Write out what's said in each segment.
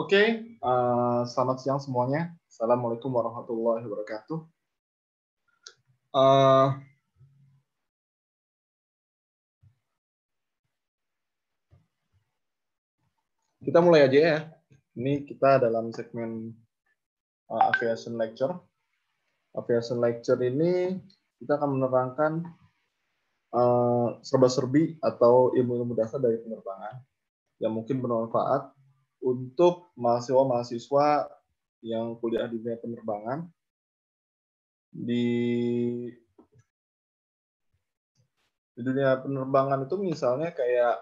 Oke, selamat siang semuanya. Assalamualaikum warahmatullahi wabarakatuh. Kita mulai aja ya. Ini kita dalam segmen aviation lecture. Aviation lecture ini kita akan menerangkan serba-serbi atau ilmu-ilmu dasar dari penerbangan yang mungkin bermanfaat untuk mahasiswa-mahasiswa yang kuliah di dunia penerbangan di dunia penerbangan itu, misalnya kayak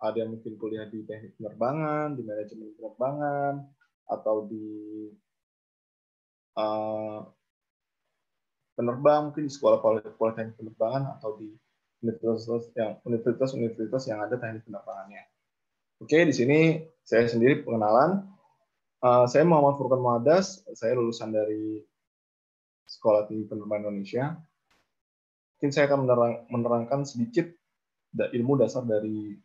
ada yang mungkin kuliah di teknik penerbangan, di manajemen penerbangan, atau di penerbang, mungkin di sekolah politeknik penerbangan atau di universitas-universitas yang ada teknik penerbangannya. Oke, di sini saya sendiri pengenalan. Saya Muhammad Furqon Muchaddats, saya lulusan dari Sekolah Tinggi Penerbangan Indonesia. Mungkin saya akan menerangkan sedikit ilmu dasar dari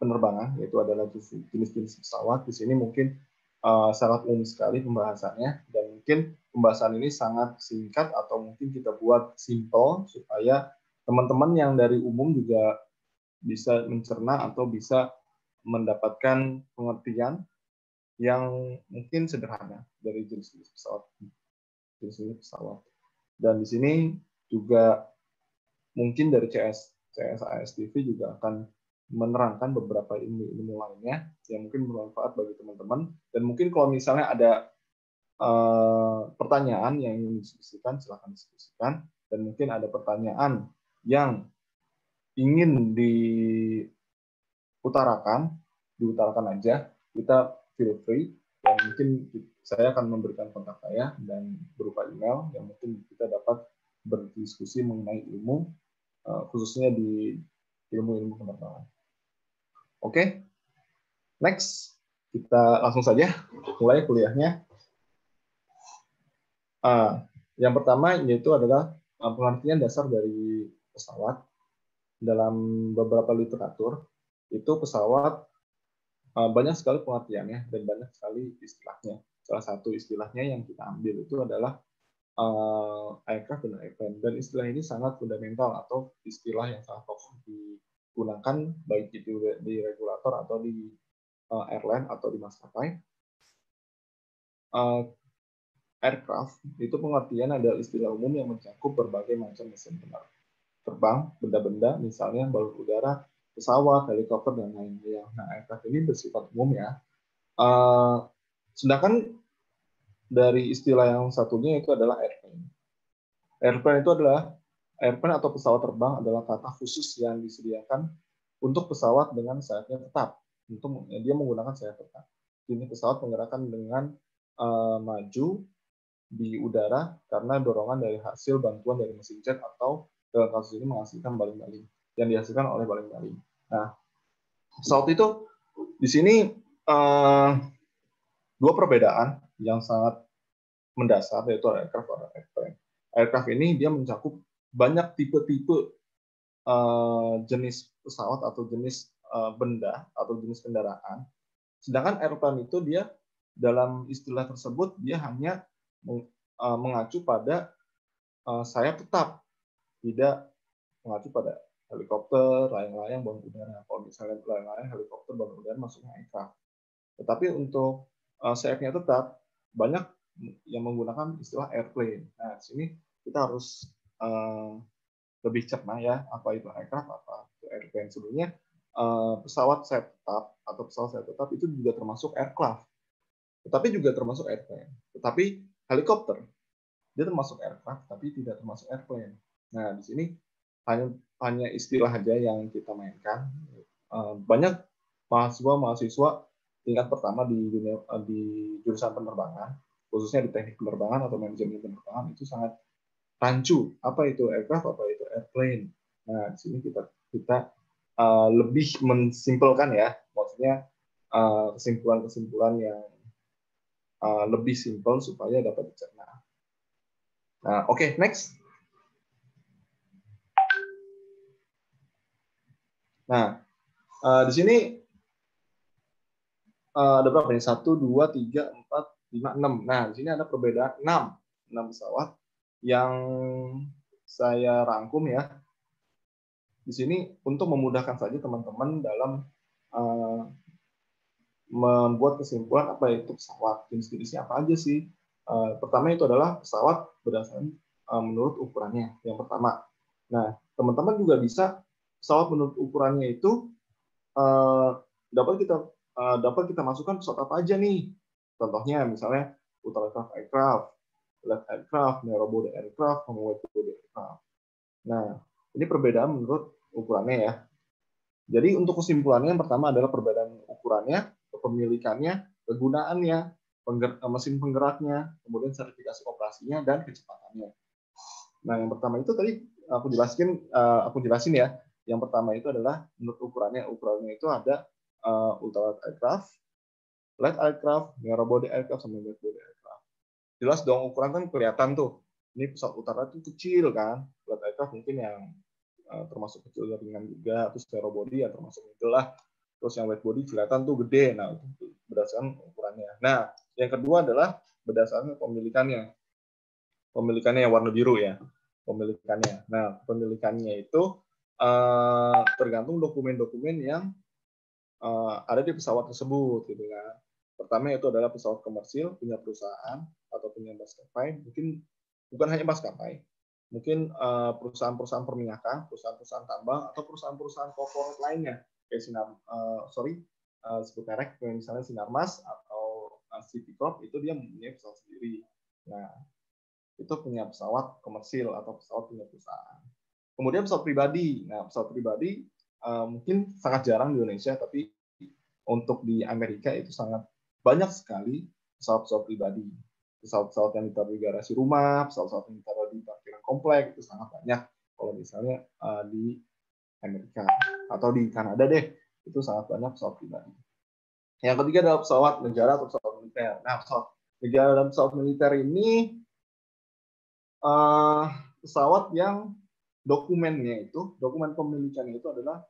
penerbangan, yaitu adalah jenis-jenis pesawat. Di sini mungkin sangat umum sekali pembahasannya, dan mungkin pembahasan ini sangat singkat atau mungkin kita buat simple supaya teman-teman yang dari umum juga bisa mencerna atau bisa mendapatkan pengertian yang mungkin sederhana dari jenis-jenis pesawat. Dan di sini juga mungkin dari CSAS TV juga akan menerangkan beberapa ilmu-ilmu lainnya yang mungkin bermanfaat bagi teman-teman. Dan mungkin kalau misalnya ada pertanyaan yang ingin didiskusikan, silahkan diskusikan. Dan mungkin ada pertanyaan yang ingin diutarakan aja, kita feel free, dan mungkin saya akan memberikan kontak saya dan berupa email yang mungkin kita dapat berdiskusi mengenai ilmu, khususnya di ilmu-ilmu penerbangan. Oke, next, kita langsung saja mulai kuliahnya. Yang pertama yaitu adalah pengertian dasar dari pesawat. Dalam beberapa literatur itu pesawat banyak sekali pengertiannya dan banyak sekali istilahnya. Salah satu istilahnya yang kita ambil itu adalah aircraft dan airplane, dan istilah ini sangat fundamental atau istilah yang sangat fokus digunakan baik itu di regulator atau di airline atau di maskapai. Aircraft itu pengertian adalah istilah umum yang mencakup berbagai macam mesin terbang, benda-benda, misalnya balon udara, pesawat, helikopter, dan lain-lain. Nah, aircraft ini bersifat umum ya. Sedangkan dari istilah yang satunya itu adalah airplane. Airplane atau pesawat terbang adalah kata khusus yang disediakan untuk pesawat dengan sayapnya tetap. Untuk dia menggunakan sayap tetap. Ini pesawat menggerakkan dengan maju di udara karena dorongan dari hasil bantuan dari mesin jet atau dalam kasus ini menghasilkan baling-baling, yang dihasilkan oleh baling-baling. Nah, pesawat itu di sini dua perbedaan yang sangat mendasar, yaitu aircraft dan airplane. Aircraft ini dia mencakup banyak tipe-tipe jenis pesawat atau jenis benda atau jenis kendaraan. Sedangkan airplane itu dia dalam istilah tersebut dia hanya mengacu pada sayap tetap. Tidak mengacu pada helikopter, layang-layang, balon udara. Kalau misalnya layang-layang, helikopter, balon udara masuknya aircraft. Tetapi untuk sayapnya tetap, banyak yang menggunakan istilah airplane. Nah, di sini kita harus lebih cerna ya, apa itu aircraft, apa itu airplane. Sebelumnya, pesawat sayap tetap atau pesawat sayap tetap itu juga termasuk aircraft. Tetapi juga termasuk airplane. Tetapi helikopter, dia termasuk aircraft, tapi tidak termasuk airplane. Nah, di sini hanya istilah aja yang kita mainkan. Banyak mahasiswa-mahasiswa tingkat pertama di jurusan penerbangan, khususnya di teknik penerbangan atau manajemen penerbangan, itu sangat rancu. Apa itu aircraft, apa itu airplane. Nah, di sini kita lebih mensimpelkan ya, maksudnya kesimpulan-kesimpulan yang lebih simpel supaya dapat dicerna. Nah, oke, next. Nah, di sini ada berapa nih? 1, 2, 3, 4, 5, 6. Nah, di sini ada perbedaan 6 pesawat yang saya rangkum ya. Di sini untuk memudahkan saja teman-teman dalam membuat kesimpulan apa itu pesawat, jenis-jenisnya apa aja sih. Pertama itu adalah pesawat berdasarkan menurut ukurannya, yang pertama. Nah, teman-teman juga bisa pesawat menurut ukurannya itu dapat kita masukkan pesawat apa aja nih. Contohnya misalnya ultralight aircraft, light aircraft, narrow body aircraft, wide body aircraft. Nah, ini perbedaan menurut ukurannya ya. Jadi untuk kesimpulannya yang pertama adalah perbedaan ukurannya, kepemilikannya, kegunaannya, mesin penggeraknya, kemudian sertifikasi operasinya dan kecepatannya. Nah, yang pertama itu tadi aku jelasin ya. Yang pertama itu adalah menurut ukurannya. Ukurannya itu ada ultralight aircraft, light aircraft, narrow body aircraft, sama wide body aircraft. Jelas dong ukuran kan kelihatan tuh. Ini pesawat utara itu kecil kan, light aircraft mungkin yang termasuk kecil ringan juga, terus narrow body yang termasuk middle lah, terus yang wide body kelihatan tuh gede. Nah, itu berdasarkan ukurannya. Nah, yang kedua adalah berdasarkan pemilikannya. Pemilikannya yang warna biru ya, pemilikannya. Nah, pemilikannya itu tergantung dokumen-dokumen yang ada di pesawat tersebut, gitu kan. Pertama itu adalah pesawat komersil punya perusahaan atau punya maskapai, mungkin bukan hanya maskapai. Mungkin perusahaan-perusahaan perminyakan, perusahaan-perusahaan tambang, atau perusahaan-perusahaan korporat lainnya, kayak sebut merek, misalnya Sinarmas atau City Corp, itu dia mempunyai pesawat sendiri. Nah, itu punya pesawat komersil atau pesawat punya perusahaan. Kemudian pesawat pribadi. Nah, pesawat pribadi mungkin sangat jarang di Indonesia, tapi untuk di Amerika itu sangat banyak sekali pesawat-pesawat pribadi. Pesawat-pesawat yang ditaruh di garasi rumah, pesawat-pesawat yang ditaruh di parkiran komplek, itu sangat banyak. Kalau misalnya di Amerika atau di Kanada deh, itu sangat banyak pesawat pribadi. Yang ketiga adalah pesawat negara atau pesawat militer. Nah, pesawat negara dan pesawat militer ini pesawat yang dokumennya itu, dokumen pemilikannya itu adalah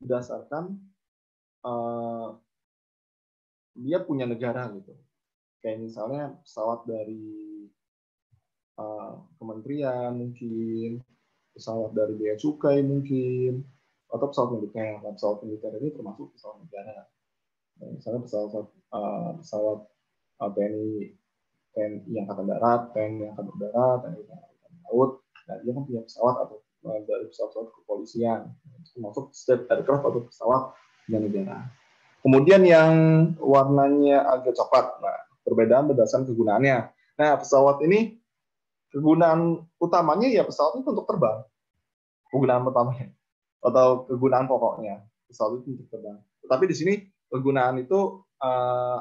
berdasarkan dia punya negara gitu. Kayak misalnya pesawat dari kementerian mungkin, pesawat dari bea cukai mungkin, atau pesawat militer. Nah, pesawat militer ini termasuk pesawat negara. Nah, misalnya pesawat TNI Angkatan Darat, TNI Angkatan Udara, TNI Angkatan Laut. Nah, dia kan punya pesawat atau dari pesawat kepolisian, termasuk state aircraft atau pesawat negara. Kemudian yang warnanya agak coklat. Nah, perbedaan berdasarkan kegunaannya. Nah, pesawat ini kegunaan utamanya ya pesawat itu untuk terbang. Kegunaan utamanya atau kegunaan pokoknya pesawat itu untuk terbang. Tetapi di sini kegunaan itu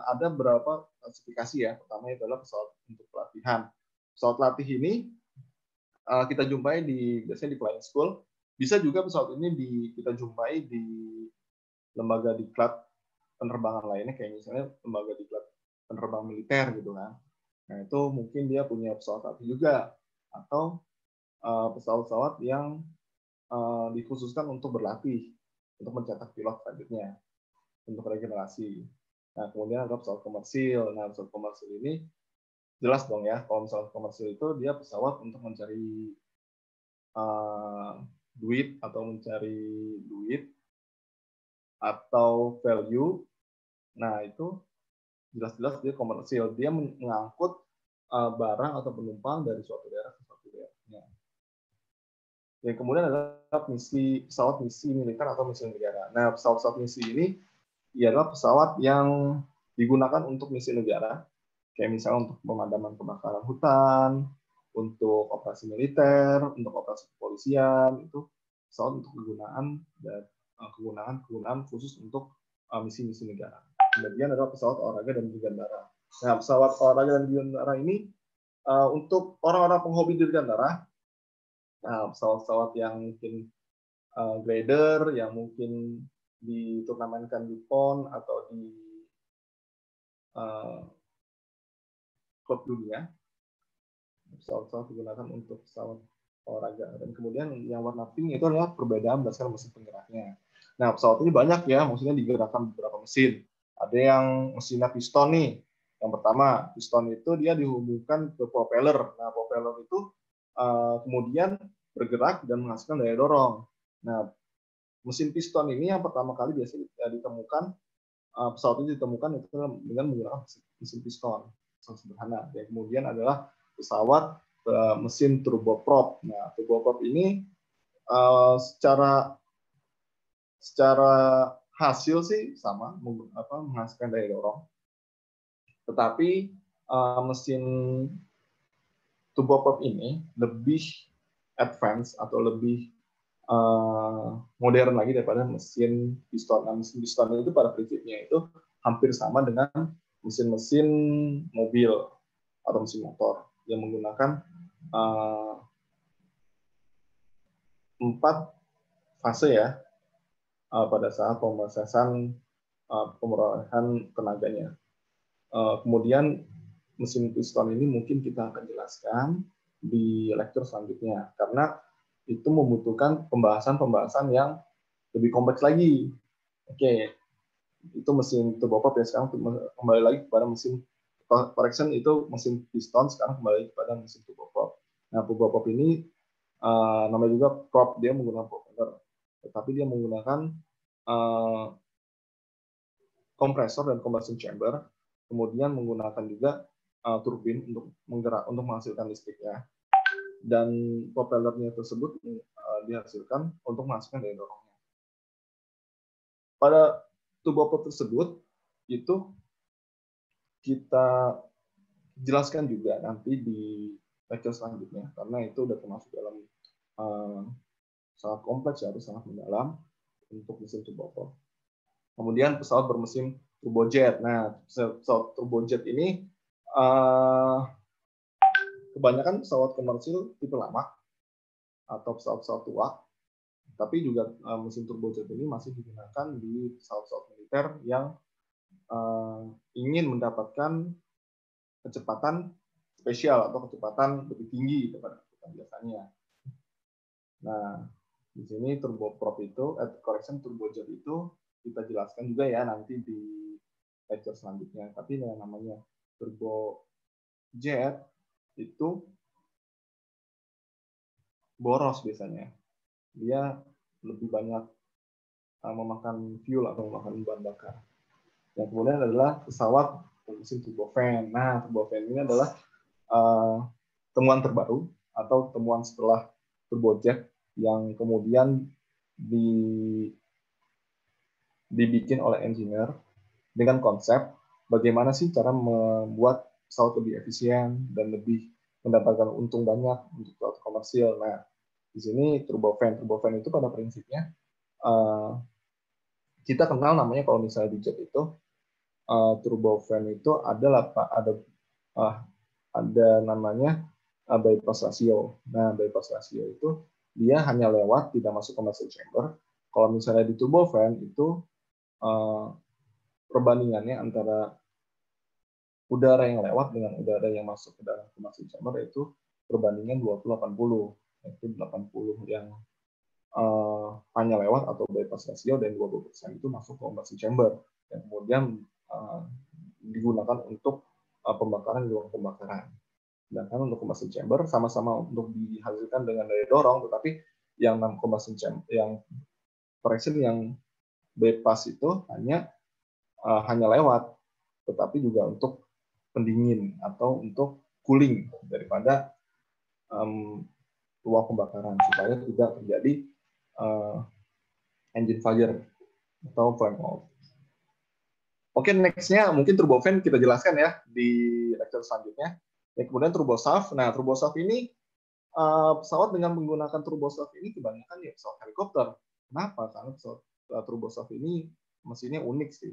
ada beberapa klasifikasi ya. Pertama adalah pesawat untuk pelatihan. Pesawat latih ini kita jumpai biasanya di flying school. Bisa juga pesawat ini kita jumpai di lembaga diklat penerbangan lainnya, kayak misalnya lembaga diklat penerbang militer gitu kan. Nah, itu mungkin dia punya pesawat latih juga, atau pesawat-pesawat yang dikhususkan untuk berlatih, untuk mencetak pilot selanjutnya, untuk regenerasi. Nah, kemudian ada pesawat komersil. Nah, pesawat komersil ini jelas dong ya, kalau pesawat komersil itu dia pesawat untuk mencari duit atau value. Nah, itu jelas-jelas dia komersil, dia mengangkut barang atau penumpang dari suatu daerah ke suatu daerahnya. Dan kemudian adalah misi, pesawat misi militer atau misi negara. Nah, pesawat-pesawat misi ini ialah pesawat yang digunakan untuk misi negara, kayak misalnya untuk pemadaman kebakaran hutan, untuk operasi militer, untuk operasi kepolisian. Itu pesawat untuk kegunaan khusus untuk misi-misi negara. Kemudian adalah pesawat olahraga dan dirgantara. Nah, pesawat olahraga dan dirgantara ini untuk orang-orang penghobi dirgantara, pesawat-pesawat yang mungkin grader, yang mungkin diturnamenkan di PON atau di klub dunia, pesawat-pesawat digunakan untuk pesawat olahraga. Dan kemudian yang warna pink itu adalah perbedaan berdasarkan mesin penggeraknya. Nah, pesawat ini banyak ya, maksudnya digerakkan beberapa mesin. Ada yang mesinnya piston nih. Yang pertama, piston itu dia dihubungkan ke propeller. Nah, propeller itu kemudian bergerak dan menghasilkan daya dorong. Nah, mesin piston ini yang pertama kali biasanya ditemukan, pesawat ini ditemukan itu dengan menggunakan mesin piston. Sederhana. Dan kemudian adalah pesawat mesin turboprop. Nah, turboprop ini secara hasil sih sama, menghasilkan daya dorong. Tetapi mesin turboprop ini lebih advance atau lebih modern lagi daripada mesin piston. Nah, mesin piston itu pada prinsipnya itu hampir sama dengan mesin-mesin mobil atau mesin motor yang menggunakan 4 fase ya pada saat pemrosesan pemerolehan tenaganya. Kemudian mesin piston ini mungkin kita akan jelaskan di lecture selanjutnya karena itu membutuhkan pembahasan-pembahasan yang lebih kompleks lagi. Oke. Itu mesin turboprop ya, sekarang kembali lagi kepada mesin correction itu mesin piston, sekarang kembali kepada mesin turboprop. Nah, turboprop ini namanya juga prop, dia menggunakan propeller, tetapi dia menggunakan kompresor dan combustion chamber, kemudian menggunakan juga turbin untuk menggerak, untuk menghasilkan listriknya, dan propellernya tersebut dihasilkan untuk menghasilkan daya dorongnya. Pada turboprop tersebut itu kita jelaskan juga nanti di lecture selanjutnya karena itu sudah termasuk dalam sangat kompleks, harus sangat mendalam untuk mesin turboprop. Kemudian pesawat bermesin turbojet. Nah, pesawat turbojet ini kebanyakan pesawat komersil tipe lama atau pesawat-pesawat tua. Tapi juga mesin turbojet ini masih digunakan di pesawat-pesawat militer yang ingin mendapatkan kecepatan spesial atau kecepatan lebih tinggi daripada kecepatan biasanya. Nah, di sini turboprop itu, turbojet itu kita jelaskan juga ya nanti di lecture selanjutnya. Tapi yang namanya turbojet itu boros biasanya. Dia lebih banyak memakan fuel atau memakan bahan bakar. Yang kemudian adalah pesawat bermesin turbofan. Nah, turbofan ini adalah temuan terbaru atau temuan setelah turbojet yang kemudian dibikin oleh engineer dengan konsep bagaimana sih cara membuat pesawat lebih efisien dan lebih mendapatkan untung banyak untuk pesawat komersial. Nah, di sini turbofan itu pada prinsipnya kita kenal namanya kalau misalnya di jet itu turbofan itu ada namanya bypass ratio. Nah, bypass ratio itu dia hanya lewat, tidak masuk combustion chamber. Kalau misalnya di turbofan itu perbandingannya antara udara yang lewat dengan udara yang masuk ke dalam combustion chamber itu perbandingan 20-80. Itu 80 yang hanya lewat atau bypass ratio dan 20% itu masuk ke combustion chamber yang kemudian digunakan untuk pembakaran di ruang pembakaran. Sedangkan untuk combustion chamber sama-sama untuk dihasilkan dengan daya dorong, tetapi yang combustion chamber, yang correction, yang bypass itu hanya lewat, tetapi juga untuk pendingin atau untuk cooling daripada ruang pembakaran supaya tidak terjadi engine fire atau flame out. Oke, next-nya mungkin turbofan kita jelaskan ya di lecture selanjutnya. Dan kemudian turbosaf. Nah, turbosaf ini pesawat dengan menggunakan turbosaf ini kebanyakan ya pesawat helikopter. Kenapa? Karena pesawat turbosaf ini mesinnya unik sih.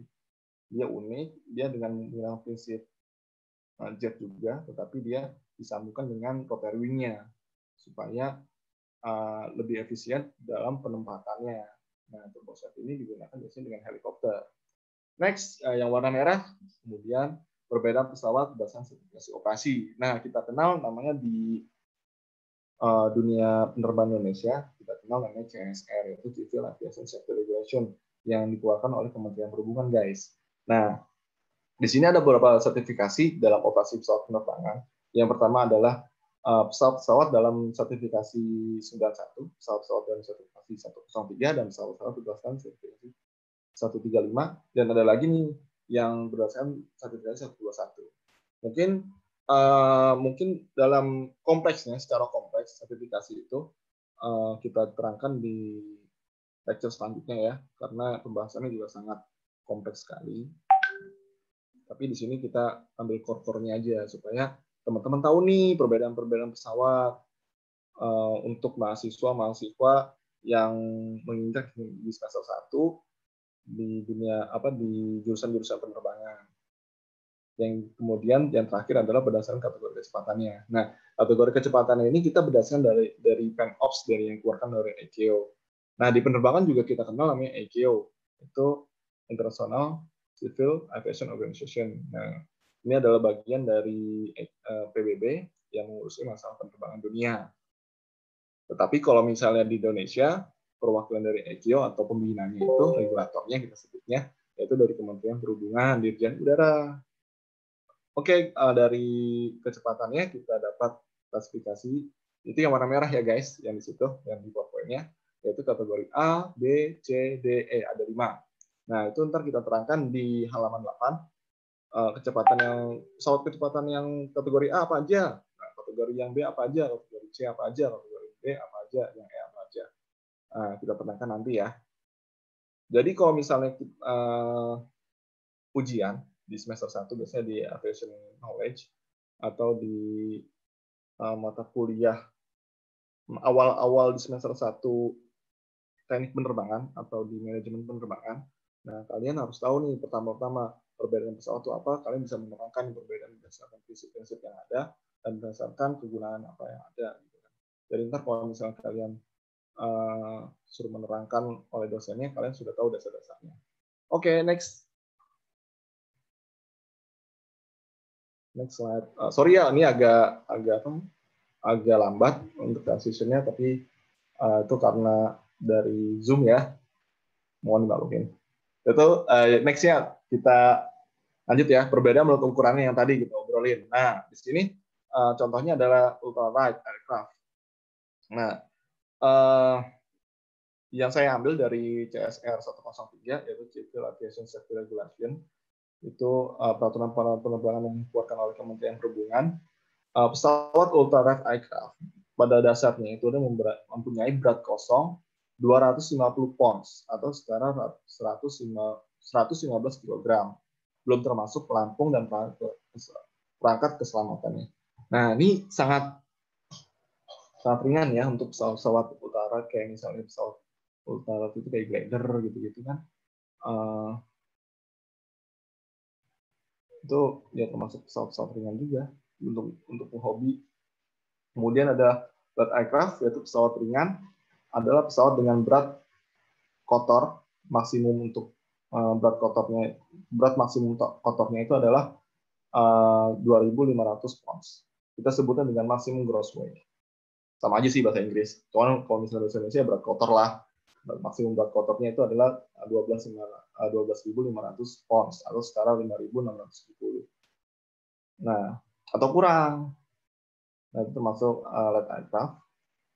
Dia unik, dia dengan menggunakan prinsip jet juga, tetapi dia disambungkan dengan rotor wing-nya supaya lebih efisien dalam penempatannya. Nah, turbosaf ini digunakan biasanya dengan helikopter. Next, yang warna merah, kemudian berbeda pesawat berdasarkan sertifikasi operasi. Nah, kita kenal namanya di dunia penerbangan Indonesia, kita kenal namanya CSR, yaitu Civil Aviation Safety Regulation, yang dikeluarkan oleh Kementerian Perhubungan, guys. Nah, di sini ada beberapa sertifikasi dalam operasi pesawat penerbangan. Yang pertama adalah pesawat-pesawat dalam sertifikasi 91, pesawat-pesawat dalam sertifikasi 103, dan pesawat-pesawat berdasarkan sertifikasi 135, dan ada lagi nih yang berdasarkan sertifikasi 121. Mungkin dalam kompleksnya, secara kompleks sertifikasi itu kita terangkan di lecture selanjutnya ya, karena pembahasannya juga sangat kompleks sekali. Tapi di sini kita ambil core-core-nya aja supaya teman-teman tahu nih perbedaan-perbedaan pesawat untuk mahasiswa-mahasiswa yang menginjak di semester 1 di dunia di jurusan-jurusan penerbangan. Yang kemudian yang terakhir adalah berdasarkan kategori kecepatannya. Nah, kategori kecepatannya ini kita berdasarkan dari PANS-OPS dari yang dikeluarkan dari ICAO. Nah, di penerbangan juga kita kenal namanya ICAO. Itu International Civil Aviation Organization. Nah, ini adalah bagian dari PBB yang mengurusi masalah penerbangan dunia. Tetapi kalau misalnya di Indonesia, perwakilan dari ICAO atau pembinanya itu, regulatornya kita sebutnya, yaitu dari Kementerian Perhubungan, Dirjen Udara. Oke, dari kecepatannya kita dapat klasifikasi, itu yang warna merah ya guys, yang di situ, yang di PowerPoint-nya, yaitu kategori A, B, C, D, E, ada 5. Nah, itu ntar kita terangkan di halaman 8. Pesawat kecepatan yang kategori A apa aja, nah, kategori yang B apa aja, kategori C apa aja, kategori D apa aja, yang E apa aja. Nah, kita terangkan nanti ya. Jadi kalau misalnya ujian di semester 1 biasanya di aviation knowledge atau di mata kuliah awal-awal di semester 1 teknik penerbangan atau di manajemen penerbangan. Nah, kalian harus tahu nih pertama-tama perbedaan pesawat itu apa, kalian bisa menerangkan perbedaan berdasarkan prinsip-prinsip yang ada dan berdasarkan kegunaan apa yang ada. Jadi ntar kalau misalnya kalian suruh menerangkan oleh dosennya, kalian sudah tahu dasar-dasarnya. Oke, next. Next slide. Sorry ya, ini agak lambat untuk transition-nya, tapi itu karena dari Zoom ya. Mohon dimaklumin. Itu next-nya kita lanjut ya, perbedaan menurut ukurannya yang tadi kita obrolin. Nah, di sini contohnya adalah ultralight aircraft. Nah, yang saya ambil dari CSR 103, yaitu Civil Aviation Safety Regulation, itu peraturan penerbangan yang dikeluarkan oleh Kementerian Perhubungan. Pesawat ultralight aircraft pada dasarnya itu mempunyai berat kosong 250 pounds atau setara 115 kg, belum termasuk pelampung dan perangkat keselamatannya. Nah, ini sangat ringan ya untuk pesawat utara, kayak misalnya pesawat utara itu kayak glider gitu-gitu kan. Itu ya termasuk pesawat ringan juga untuk hobi. Kemudian ada light aircraft, yaitu pesawat ringan adalah pesawat dengan berat kotor maksimum untuk berat maksimum kotornya itu adalah 2.500 pounds. Kita sebutnya dengan maksimum gross weight. Sama aja sih bahasa Inggris. Cuman kalau misalnya bahasa Indonesia berat kotor lah. Maksimum berat kotornya itu adalah 12.500 pounds atau setara 5.610. Nah, atau kurang. Nah, itu termasuk light aircraft.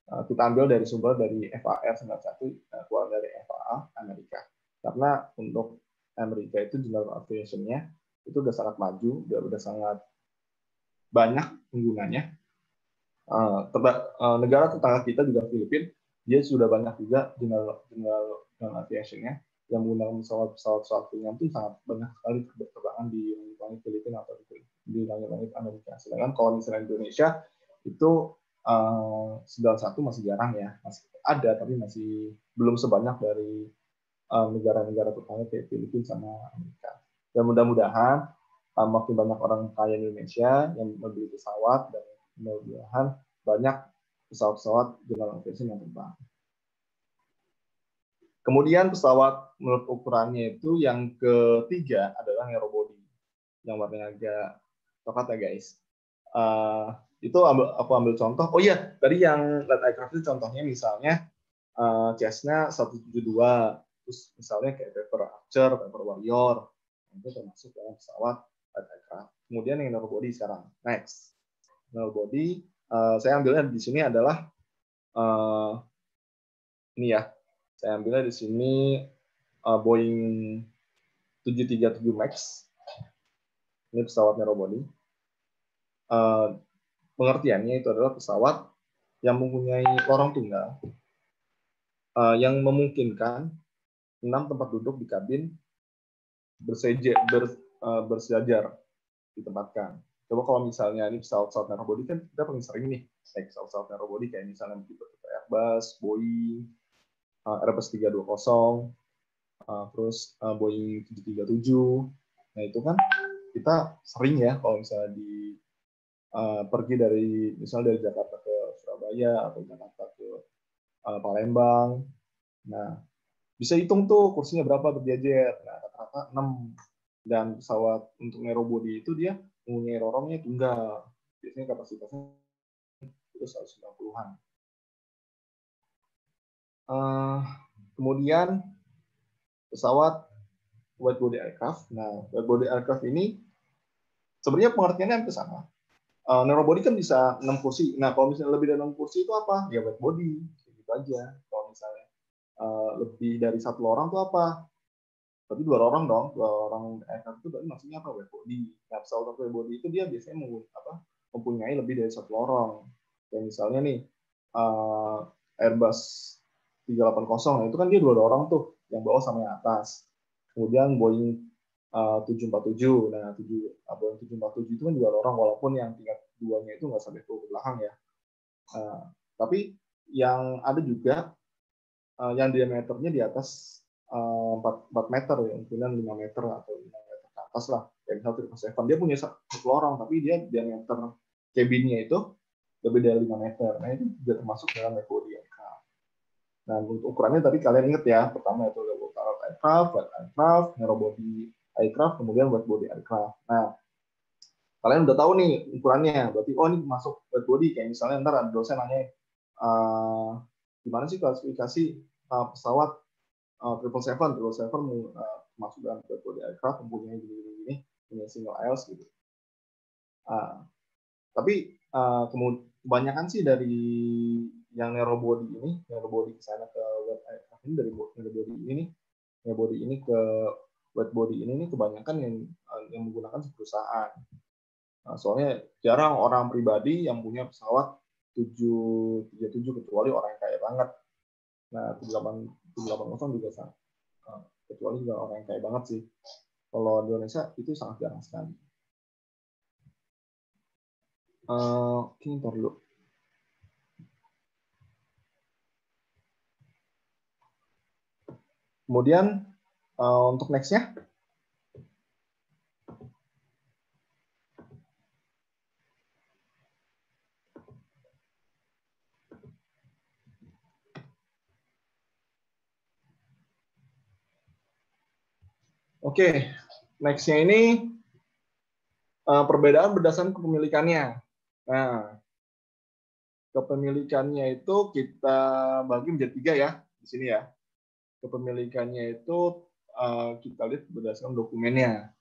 Kita ambil dari sumber dari FAR 91, keluar dari FAA Amerika. Karena untuk Amerika itu general aviation-nya itu udah sangat maju, udah sangat banyak penggunanya. Negara tetangga kita juga Filipina, dia sudah banyak juga general aviation-nya yang menggunakan pesawat-pesawat ringan itu sangat banyak sekali berterbangan di langit-langit Filipina atau di langit-langit Amerika. Sedangkan kalau misalnya Indonesia itu 91 masih jarang ya, masih ada tapi masih belum sebanyak dari negara-negara terutama kayak Filipina sama Amerika. Dan mudah-mudahan makin banyak orang kaya Indonesia yang membeli pesawat, dan mudah-mudahan banyak pesawat-pesawat general aviation yang terbang. Kemudian pesawat menurut ukurannya itu yang ketiga adalah aerobody, yang warnanya agak coklat ya guys. Itu aku ambil contoh. Oh iya, tadi yang light aircraft itu contohnya misalnya Cessna 172. Terus misalnya kayak Piper Archer, Piper Warrior, itu termasuk dalam pesawat aircraft. Kemudian yang narrow body sekarang, next. Narrow body, saya ambilnya di sini adalah ini ya, saya ambilnya di sini Boeing 737 Max. Ini pesawat narrow body. Pengertiannya itu adalah pesawat yang mempunyai lorong tunggal yang memungkinkan 6 tempat duduk di kabin bersejajar ditempatkan. Coba kalau misalnya ini pesawat-pesawat narrow body kan kita paling sering nih naik pesawat-pesawat narrow body kayak misalnya Airbus, Boeing, Airbus 320, terus Boeing 737. Nah itu kan kita sering ya kalau misalnya di pergi dari misalnya dari Jakarta ke Surabaya atau Jakarta ke Palembang. Nah bisa hitung tuh kursinya berapa berjajar. Nah rata-rata 6, dan pesawat untuk narrow body itu dia punya lorongnya tunggal. Biasanya kapasitasnya itu 190-an. Kemudian pesawat wide body aircraft. Nah, wide body aircraft ini sebenarnya pengertiannya hampir sama. Narrow body kan bisa 6 kursi. Nah, kalau misalnya lebih dari 6 kursi itu apa? Ya wide body, gitu aja. Kalau misalnya lebih dari 1 orang itu apa? Berarti 2 orang dong. 2 orang aircraft itu berarti maksudnya apa? Wide body. Nah, pesawat wide body itu dia biasanya mempunyai lebih dari 1 lorong. Kayak misalnya nih Airbus 380, itu kan dia 2 orang tuh, yang bawah sama yang atas. Kemudian Boeing 747. Nah, Boeing 747 itu kan 2 lorong, walaupun yang tingkat 2-nya itu nggak sampai ke belakang ya. Tapi yang ada juga yang diameternya di atas 4 meter, ya, kemudian 5 meter atau 5 meter ke atas lah. Yang misalnya 747, dia punya 1 lorong, tapi dia diameter cabinnya itu lebih dari 5 meter. Nah, itu juga termasuk dalam metode yang nah, untuk ukurannya tadi kalian ingat ya, pertama itu wide aircraft, narrow body aircraft, kemudian wide body aircraft. Nah, kalian udah tahu nih ukurannya, berarti oh ini masuk wide body. Kayak misalnya ntar ada dosen nanya, gimana sih klasifikasi pesawat 777? 777 masuk dalam wide body aircraft, mempunyai gini-gini, punya single aisles gitu. Tapi kebanyakan sih dari yang narrow body ini, narrow body ke sana ke wide aircraft ini, dari narrow body ini ke wide body ini kebanyakan yang menggunakan perusahaan. Nah, soalnya jarang orang pribadi yang punya pesawat 737 kecuali orang yang kaya banget. Nah, 780 juga sama. Kecuali juga orang yang kaya banget sih. Kalau di Indonesia itu sangat jarang sekali. Ini perlu. Kemudian untuk next-nya, oke, next-nya ini perbedaan berdasarkan kepemilikannya. Nah, kepemilikannya itu kita bagi menjadi 3 ya di sini ya. Kepemilikannya itu kita lihat berdasarkan dokumennya.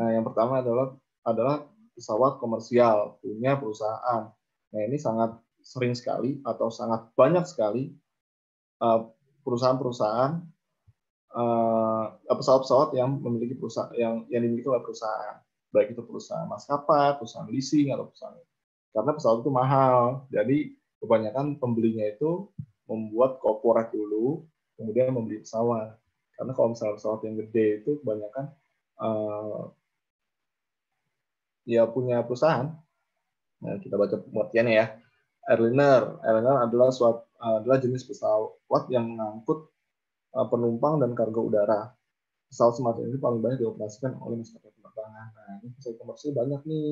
Nah, yang pertama adalah pesawat komersial punya perusahaan. Nah, ini sangat sering sekali atau sangat banyak sekali perusahaan-perusahaan pesawat-pesawat yang memiliki perusahaan yang dimiliki oleh perusahaan, baik itu perusahaan maskapai, perusahaan leasing atau perusahaan. Karena pesawat itu mahal, jadi kebanyakan pembelinya itu membuat korporat dulu, kemudian membeli pesawat. Karena kalau misalnya pesawat yang gede itu kebanyakan ya punya perusahaan. Nah, kita baca pengertiannya ya. Airliner adalah jenis pesawat yang mengangkut penumpang dan kargo udara. Pesawat semacam ini paling banyak dioperasikan oleh maskapai penerbangan. Nah, ini pesawat komersial banyak nih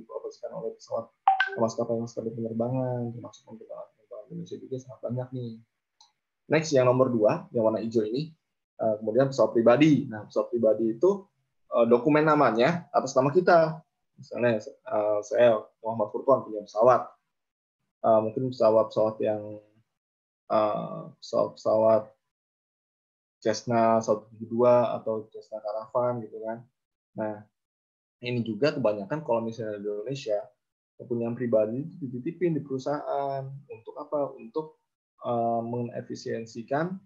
dioperasikan oleh pesawat maskapai penerbangan, termasuk untuk penerbangan Indonesia juga sangat banyak nih. Next, yang nomor 2, yang warna hijau ini, kemudian pesawat pribadi. Nah, pesawat pribadi itu dokumen namanya atas nama kita. Misalnya, saya Muhammad Furqon punya pesawat. Mungkin pesawat-pesawat yang Cessna 172 atau Cessna Caravan gitu kan. Nah, ini juga kebanyakan kalau misalnya di Indonesia, kepunyaan pribadi itu dititipin di perusahaan. Untuk apa? Untuk mengefisiensikan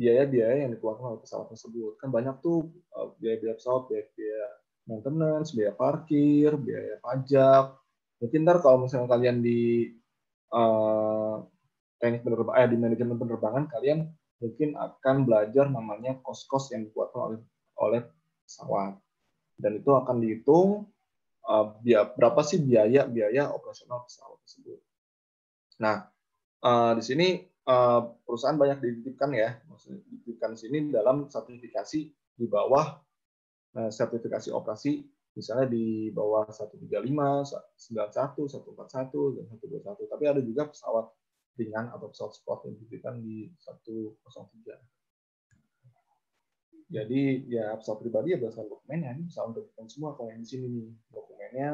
biaya-biaya yang dikeluarkan oleh pesawat tersebut. Kan banyak tuh biaya-biaya pesawat, biaya-biaya maintenance, biaya parkir, biaya pajak. Mungkin ntar kalau misalnya kalian di teknik penerbangan, di manajemen penerbangan, kalian mungkin akan belajar namanya kos-kos yang dikeluarkan oleh pesawat. Dan itu akan dihitung berapa sih biaya operasional pesawat tersebut. Nah, di sini perusahaan banyak dititipkan ya, maksudnya dititipkan di sini dalam sertifikasi di bawah sertifikasi operasi, misalnya di bawah 135, 91, 141, dan 121. Tapi ada juga pesawat ringan atau pesawat sport yang dititipkan di 103. Jadi ya pesawat pribadi ya berdasarkan dokumennya, ini bisa untuk semua kalau yang di sini nih dokumennya,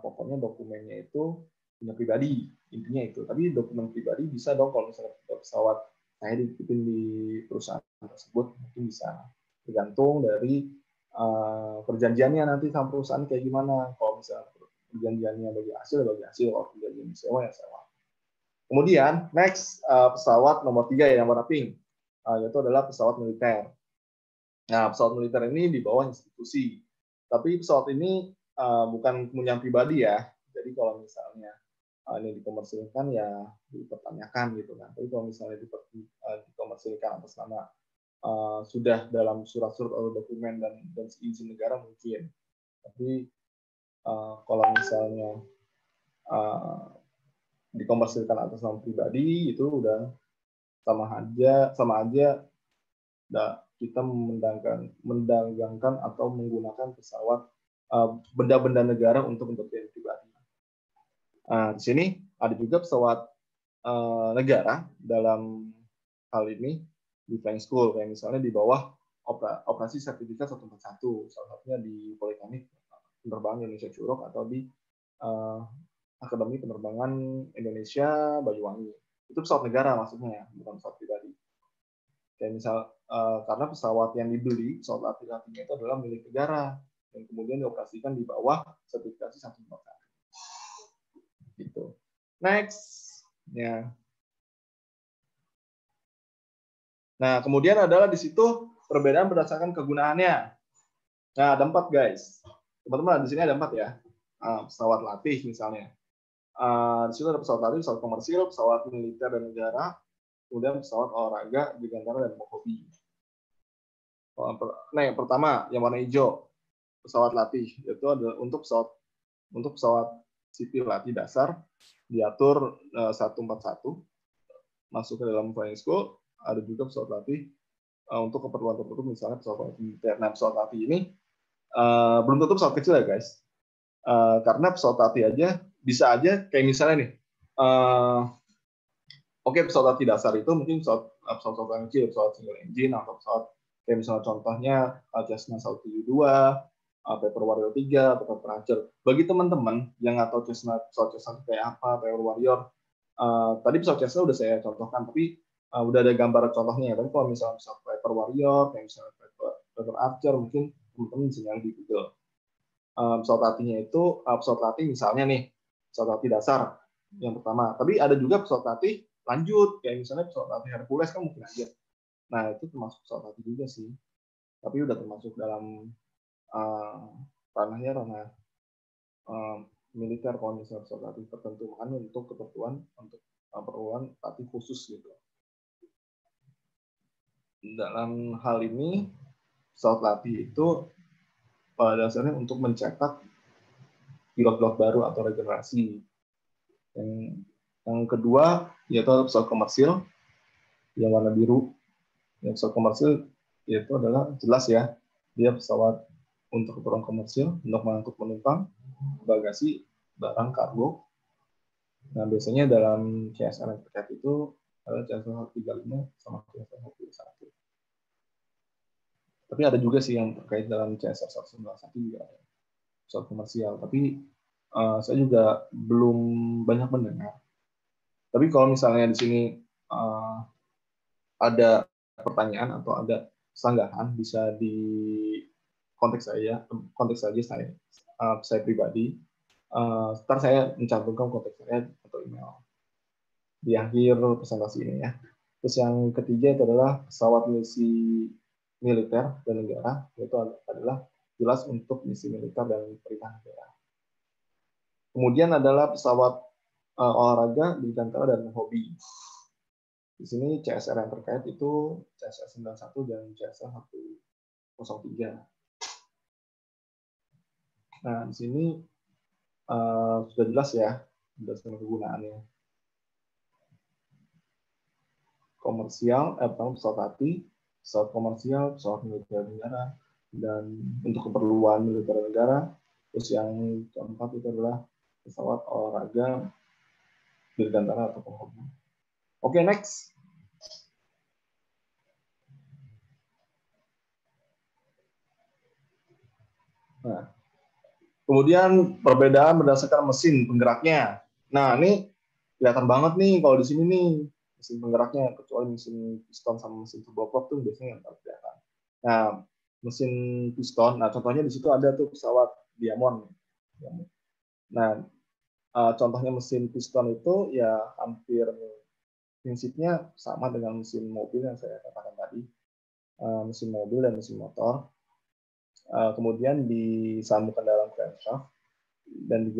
pokoknya dokumennya itu punya pribadi, intinya itu. Tapi dokumen pribadi bisa dong kalau misalnya pesawat saya dititipin di perusahaan tersebut, mungkin bisa, tergantung dari perjanjiannya nanti sama perusahaan kayak gimana. Kalau misalnya perjanjiannya bagi hasil, kalau perjanjian sewa ya sewa. Kemudian next, pesawat nomor 3 yang warna pink, yaitu adalah pesawat militer. Nah, pesawat militer ini di bawah institusi, tapi pesawat ini bukan kemunyaan pribadi ya. Jadi kalau misalnya ini dikomersilkan ya dipertanyakan gitu kan. Tapi kalau misalnya dikomersilkan atas nama sudah dalam surat-surat atau dokumen dan izin negara mungkin. Tapi kalau misalnya dikomersilkan atas nama pribadi itu udah sama aja kita mendagangkan atau menggunakan pesawat benda-benda negara untuk kepentingan pribadi. Nah, di sini ada juga pesawat negara dalam hal ini di flying school, kayak misalnya di bawah operasi sertifikat 141, salah satunya di Politeknik Penerbangan Indonesia Curug atau di Akademi Penerbangan Indonesia Banyuwangi. Itu pesawat negara maksudnya, bukan pesawat pribadi. Kayak misal karena pesawat yang dibeli, pesawat latih-latihnya itu adalah milik negara dan kemudian dioperasikan di bawah sertifikasi 141. Gitu. Next, ya. Nah, kemudian adalah di situ perbedaan berdasarkan kegunaannya. Nah, ada 4 guys, teman-teman, di sini ada 4 ya. Pesawat latih misalnya. Di situ ada pesawat latih, pesawat komersil, pesawat militer dan negara, kemudian pesawat olahraga, dirgantara dan hobi. Nah, yang pertama yang warna hijau, pesawat latih, yaitu adalah untuk pesawat sipil latih dasar diatur 141 masuk ke dalam flying school. Ada juga pesawat latih untuk keperluan tertentu, misalnya pesawat militer. Nah, pesawat latih ini belum tentu pesawat kecil ya guys, karena pesawat latih aja bisa aja kayak misalnya nih, oke, pesawat latih dasar itu mungkin pesawat kecil, pesawat single engine atau pesawat kayak misalnya contohnya Cessna 172. Paper Warrior 3, Paper Rancher. Bagi teman-teman yang nggak tahu pesawat Cessna kayak apa, Paper Warrior, tadi pesawat Cessna udah saya contohkan, tapi udah ada gambar contohnya. Tapi kalau misalnya pesawat Paper Warrior, kayak misalnya Paper Rancher, mungkin teman-teman bisa nyari di Google. Pesawat latihnya itu, pesawat latih misalnya nih, pesawat latih dasar yang pertama. Tapi ada juga pesawat latih lanjut, kayak misalnya pesawat latih Hercules kan mungkin aja. Nah, itu termasuk pesawat latih juga sih. Tapi udah termasuk dalam ranahnya militer kalau misalnya pesawat latih tertentu, makanya untuk keperluan latih khusus gitu. Dalam hal ini pesawat latih itu pada dasarnya untuk mencetak pilot-pilot baru atau regenerasi. Yang kedua yaitu pesawat komersil yang warna biru. Yang pesawat komersil yaitu adalah jelas ya, dia pesawat untuk keperluan komersil, untuk mengangkut penumpang, bagasi, barang kargo. Nah, biasanya dalam CSR yang terkait itu ada CSR 135 sama CSR 131. Tapi ada juga sih yang terkait dalam CSR 191 juga, pesawat komersial. Tapi saya juga belum banyak mendengar. Tapi kalau misalnya di sini ada pertanyaan atau ada sanggahan, bisa di konteks saya pribadi. Ntar saya mencantumkan konteks saya atau email di akhir presentasi ini ya. Terus yang ketiga itu adalah pesawat misi militer dan negara, yaitu adalah jelas untuk misi militer dan perintah negara. Kemudian adalah pesawat olahraga, bidantara, dan hobi. Di sini CSR yang terkait itu CSR 91 dan CSR 103. Nah, di sini sudah jelas ya berdasarkan kegunaannya. Komersial, pesawat hati, pesawat komersial, pesawat militer negara, dan untuk keperluan militer negara. Terus yang keempat itu adalah pesawat olahraga, bidantara, atau hobi. Oke, next. Nah, kemudian perbedaan berdasarkan mesin penggeraknya. Nah, ini kelihatan banget nih kalau di sini nih mesin penggeraknya, kecuali mesin piston sama mesin turboprop tuh biasanya nggak kelihatan. Nah, mesin piston, nah contohnya di situ ada tuh pesawat Diamond. Nah, contohnya mesin piston itu ya hampir prinsipnya sama dengan mesin mobil yang saya katakan tadi, mesin mobil dan mesin motor. Kemudian disambungkan dalam crankshaft dan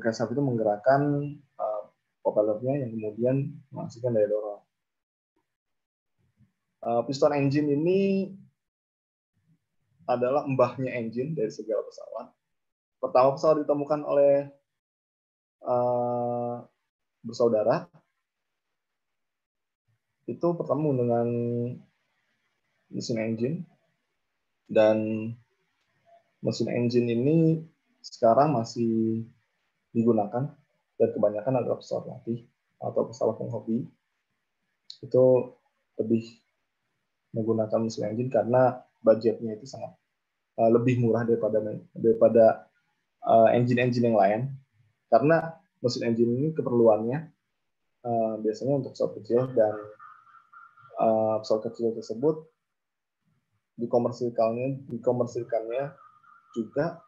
crankshaft itu menggerakkan propellernya yang kemudian menghasilkan daya dorong. Piston engine ini adalah mbahnya engine dari segala pesawat. Pertama pesawat ditemukan oleh bersaudara itu bertemu dengan mesin engine, dan mesin engine ini sekarang masih digunakan dan kebanyakan adalah pesawat latih atau pesawat penghobi itu lebih menggunakan mesin engine karena budgetnya itu sangat lebih murah daripada engine-engine yang lain, karena mesin engine ini keperluannya biasanya untuk pesawat kecil, dan pesawat kecil tersebut dikomersilkannya juga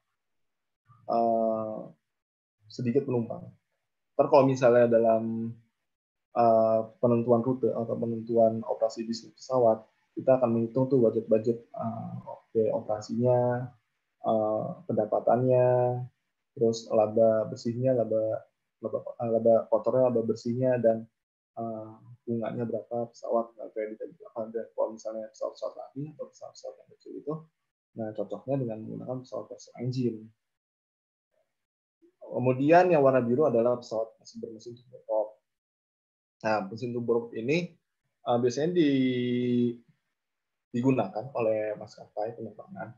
sedikit penumpang. Ntar kalau misalnya dalam penentuan rute atau penentuan operasi bisnis pesawat, kita akan menghitung tuh budget-budget operasinya, pendapatannya, terus laba bersihnya, laba kotornya, laba bersihnya, dan bunganya berapa pesawat kredit ada. Kalau misalnya pesawat-pesawat lagi atau pesawat-pesawat yang kecil itu, nah cocoknya dengan menggunakan pesawat engine. Kemudian yang warna biru adalah pesawat mesin bermesin turboprop. Nah, mesin turboprop ini biasanya digunakan oleh maskapai penerbangan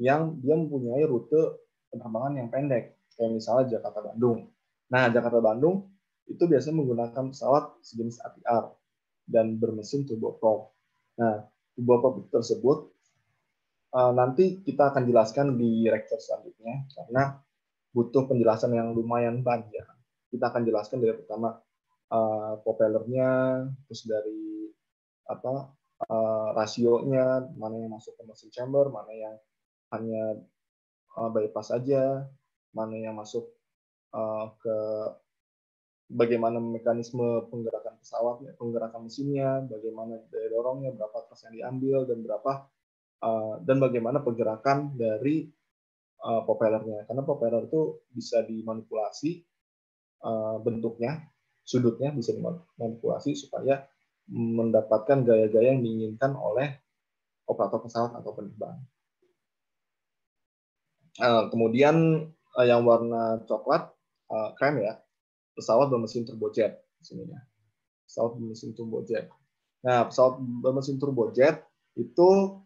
yang dia mempunyai rute penerbangan yang pendek, kayak misalnya Jakarta-Bandung. Nah, Jakarta-Bandung itu biasanya menggunakan pesawat sejenis ATR dan bermesin turboprop. Nah, turboprop tersebut nanti kita akan jelaskan di lecture selanjutnya karena butuh penjelasan yang lumayan panjang. Kita akan jelaskan dari pertama propellernya, terus dari apa rasionya, mana yang masuk ke mesin chamber, mana yang hanya bypass saja, mana yang masuk ke bagaimana mekanisme penggerakan pesawatnya, penggerakan mesinnya, bagaimana daya dorongnya, berapa thrust yang diambil, dan berapa dan bagaimana pergerakan dari propellernya. Karena propeller itu bisa dimanipulasi bentuknya, sudutnya bisa dimanipulasi supaya mendapatkan gaya-gaya yang diinginkan oleh operator pesawat atau penerbang. Kemudian yang warna coklat, krem ya, pesawat bermesin turbojet di sini ya. Pesawat bermesin turbojet. Nah, pesawat bermesin turbojet itu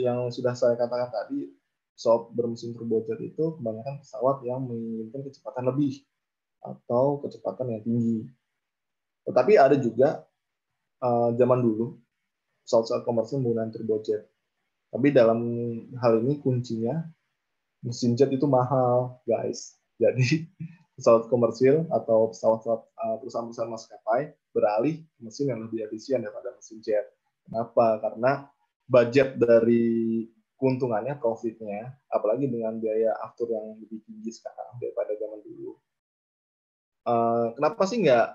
yang sudah saya katakan tadi, pesawat bermesin turbojet itu kebanyakan pesawat yang menginginkan kecepatan lebih atau kecepatan yang tinggi. Tetapi ada juga zaman dulu pesawat-pesawat komersil menggunakan turbojet. Tapi dalam hal ini kuncinya mesin jet itu mahal, guys. Jadi pesawat komersil atau pesawat perusahaan-perusahaan maskapai beralih ke mesin yang lebih efisien daripada mesin jet. Kenapa? Karena budget dari keuntungannya, profitnya, apalagi dengan biaya aftur yang lebih tinggi sekarang daripada zaman dulu. Kenapa sih nggak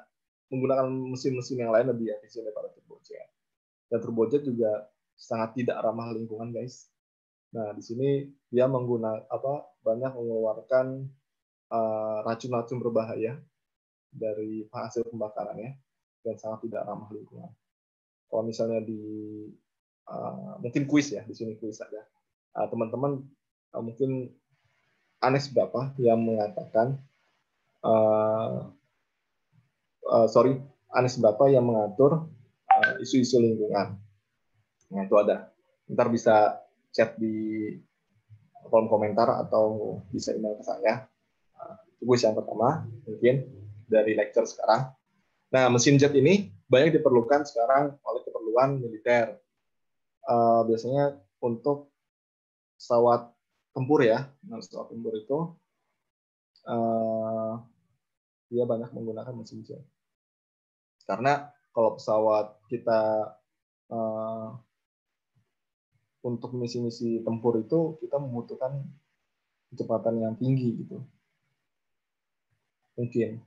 menggunakan mesin-mesin yang lain lebih efisien daripada turbojet? Dan turbojet juga sangat tidak ramah lingkungan, guys. Nah, di sini dia menggunakan banyak mengeluarkan racun-racun berbahaya dari hasil pembakarannya dan sangat tidak ramah lingkungan. Kalau misalnya di mungkin kuis ya, di sini kuis saja. Teman-teman mungkin aneh seberapa yang mengatakan Anies berapa yang mengatur isu-isu lingkungan? Nah, itu ada. Ntar bisa chat di kolom komentar atau bisa email ke saya. Itu yang pertama, mungkin dari lecture sekarang. Nah, mesin jet ini banyak diperlukan sekarang oleh keperluan militer. Biasanya untuk pesawat tempur ya. Nah, pesawat tempur itu dia banyak menggunakan mesin jet. Karena kalau pesawat kita untuk misi-misi tempur itu kita membutuhkan kecepatan yang tinggi gitu. Mungkin.